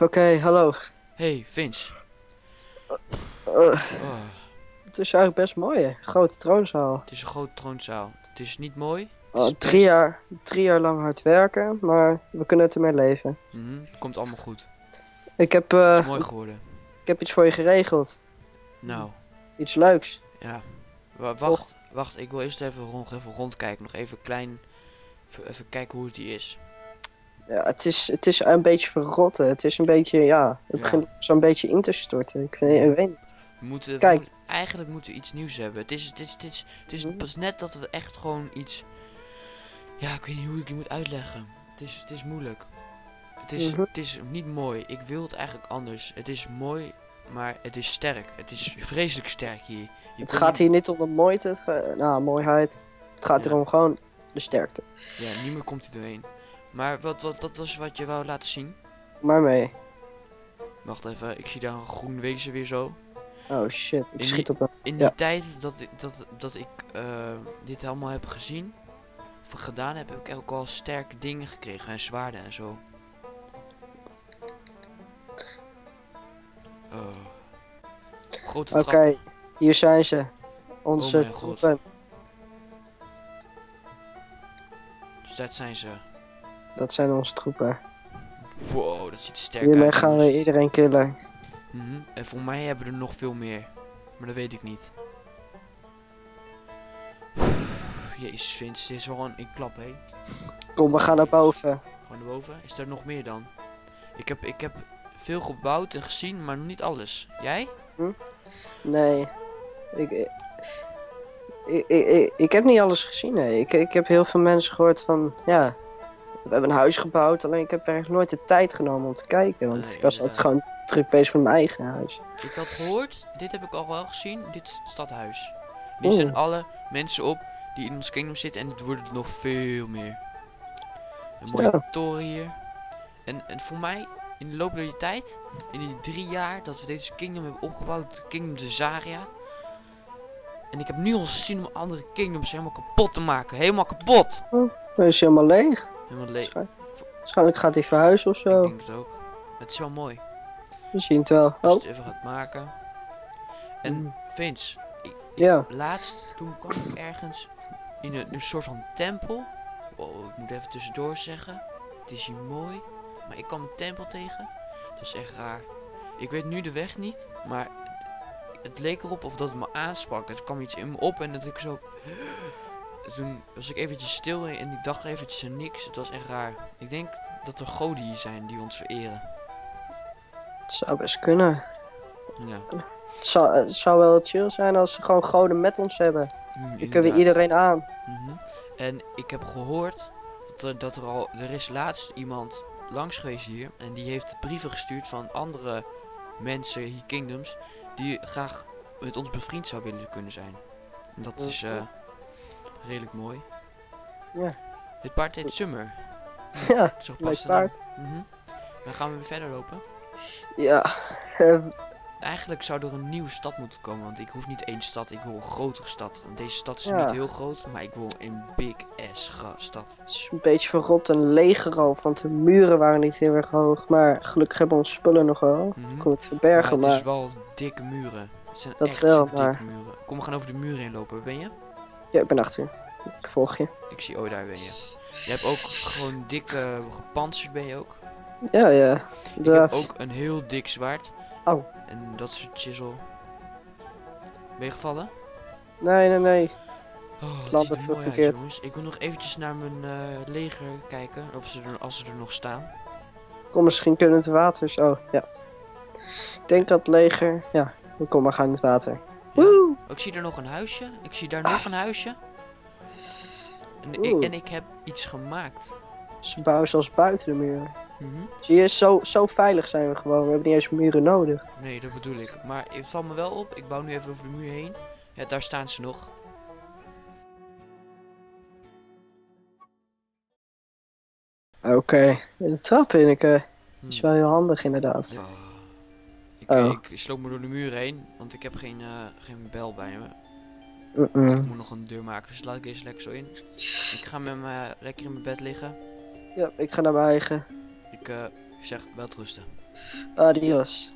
Oké, hallo. Hey, Vince. Het is eigenlijk best mooi, hè? Grote troonzaal. Het is een grote troonzaal. Het is niet mooi. Oh, is drie jaar lang hard werken, maar we kunnen het ermee leven. Het komt allemaal goed. Ik heb... het is mooi geworden. Ik heb iets voor je geregeld. Nou. Iets leuks. Ja. Wacht, ik wil eerst even rondkijken. Nog even klein... Even kijken hoe het hier is. Ja, het is een beetje verrotten. Het is een beetje, ja... Het begint zo'n beetje in te storten. Ik weet niet. Eigenlijk moeten we iets nieuws hebben. Het is pas net dat we echt gewoon iets... Ja, ik weet niet hoe ik het moet uitleggen. Het is moeilijk. Het is niet mooi. Ik wil het eigenlijk anders. Het is mooi, maar het is sterk. Het is vreselijk sterk hier. Het gaat hier niet om de mooite, mooiheid. Het gaat erom gewoon de sterkte. Ja, niet meer komt hij doorheen. Maar dat was wat je wou laten zien? Maar mee. Wacht even, ik zie daar een groen wezen weer zo. Oh shit, ik schiet op hem. In die tijd dat ik dit allemaal heb gezien, of gedaan, heb ik ook al sterke dingen gekregen. En zwaarden en zo. Grote trap. Oké, hier zijn ze. Onze troepen. Dus dat zijn ze. Dat zijn onze troepen. Wow, dat ziet sterk uit. Hiermee gaan we iedereen killen. En voor mij hebben we er nog veel meer. Maar dat weet ik niet. Jezus, Vince, dit is gewoon een klap, hé. Kom, we gaan naar boven. Gewoon naar boven? Is er nog meer dan? Ik heb veel gebouwd en gezien, maar nog niet alles. Jij? Nee. Ik heb niet alles gezien, nee. Ik heb heel veel mensen gehoord van, ja... We hebben een huis gebouwd, alleen ik heb eigenlijk nooit de tijd genomen om te kijken. Want ik was altijd gewoon druk bezig met mijn eigen huis. Ik had gehoord, dit heb ik al wel gezien, dit is het stadhuis. Hier zijn alle mensen op die in ons kingdom zitten en het worden er nog veel meer. Een mooie toren hier. En voor mij, in de loop van die tijd, in die 3 jaar dat we deze kingdom hebben opgebouwd, de kingdom Dezaria. En ik heb nu al gezien om andere kingdoms helemaal kapot te maken. Helemaal kapot! Dat is helemaal leeg. Helemaal leeg. Waarschijnlijk gaat hij verhuizen of zo. Ik denk het ook. Het is wel mooi. We zien het wel. Als het even gaat maken. En Vince, laatst toen kwam ik ergens in een soort van tempel. Oh, ik moet even tussendoor zeggen. Het is hier mooi. Maar ik kwam een tempel tegen. Dat is echt raar. Ik weet nu de weg niet, maar het leek erop of dat het me aansprak. Het kwam iets in me op en dat ik zo... Toen was ik eventjes stil en ik dacht eventjes aan niks. Het was echt raar. Ik denk dat er goden hier zijn die ons vereren. Het zou best kunnen. Ja. Het zou wel chill zijn als ze gewoon goden met ons hebben. Dan kunnen we iedereen aan. En ik heb gehoord dat er is laatst iemand langs geweest hier. En die heeft brieven gestuurd van andere mensen, hier kingdoms, die graag met ons bevriend zou willen kunnen zijn. En dat is... redelijk mooi. Ja. Dit paard heet Summer. Ja, zo past paard. Dan gaan we weer verder lopen. Ja. Eigenlijk zou er een nieuwe stad moeten komen, want ik hoef niet 1 stad, ik wil een grotere stad. Want deze stad is niet heel groot, maar ik wil een big ass stad. Het is een beetje verrot en legeroof, want de muren waren niet heel erg hoog, maar gelukkig hebben we onze spullen nog wel. Kon het verbergen, maar... Het is wel dikke muren. Het zijn echt dikke muren. Kom, we gaan over de muren heen lopen, ben je? Ja, ik ben achter. Ik volg je. Ik zie, oh daar ben je. Je hebt ook gewoon dik gepantserd ben je ook. Ja. Ik heb ook een heel dik zwaard. Oh. En dat is een chisel. Ben je gevallen? Nee. Oh, dat ziet er mooi uit, jongens. Ik wil nog eventjes naar mijn leger kijken. Of ze als ze er nog staan. Kom, misschien kunnen het water zo. Ja. Ik denk dat leger... Ja, we komen maar gaan in het water. Woe! Ik zie er nog een huisje. Ik zie daar nog een huisje. En ik heb iets gemaakt. Ze bouwen zelfs buiten de muren. Zie je, zo veilig zijn we gewoon. We hebben niet eens muren nodig. Nee, dat bedoel ik. Maar het valt me wel op. Ik bouw nu even over de muur heen. Ja, daar staan ze nog. Oké. De trap in. Is wel heel handig inderdaad. Ja. Ik sloop me door de muur heen, want ik heb geen bel bij me. Ik moet nog een deur maken, dus laat ik deze lekker zo in. Ik ga met me lekker in mijn bed liggen. Ja, ik ga naar mijn eigen. Ik zeg wel rusten. Adios.